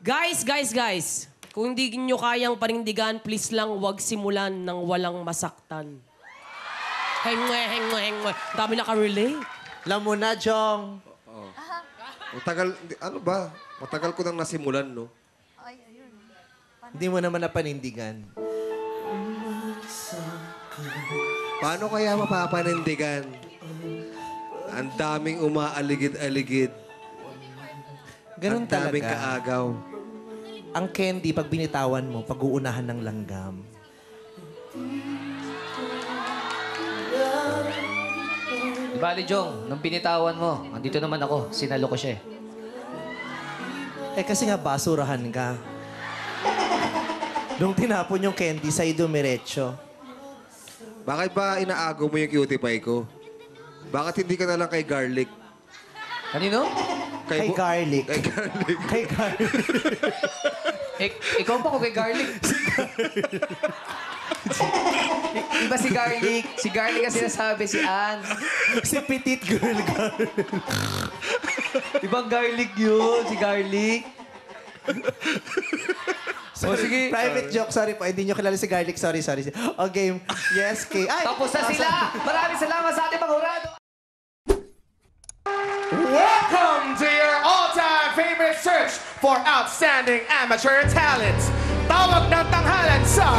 Guys, kung hindi nyo kayang panindigan, please lang wag simulan ng walang masaktan. Heng mo. Dami naka-relate. Alam mo na, Jong. Oo. Matagal, ano ba? Matagal ko nang nasimulan, no? Ay, ayun. Hindi mo naman napanindigan. Paano kaya mapapanindigan? Ang daming umaaligid-aligid. Ganun talaga. Ang daming kaagaw. Ang candy, pag binitawan mo, pag-uunahan ng langgam. Bali, Jong, nung binitawan mo, andito naman ako, sinalo ko siya eh. Eh, kasi nga basurahan ka. Nung tinapon yung candy, sa'yo dumiretso. Bakit ba inaagaw mo yung cutie pie ko? Bakit hindi ka na lang kay Garlic? Kanino? Kay Garlic. Kay Garlic. Ikaw pa ko kay Garlic. Iba si Garlic. Si Garlic ang sinasabi, si Ann. Si Petite Girl Garlic. Ibang Garlic yun, si Garlic. Sorry, oh, sige. Private joke, sorry po. Hindi nyo kilala si Garlic. Sorry. O game. Yes, Kay. Ay! Tapos na sila! Maraming salamat sa ating mga hurado! Welcome to your all-time favorite search for outstanding amateur talents. Tawag ng tanghalan sa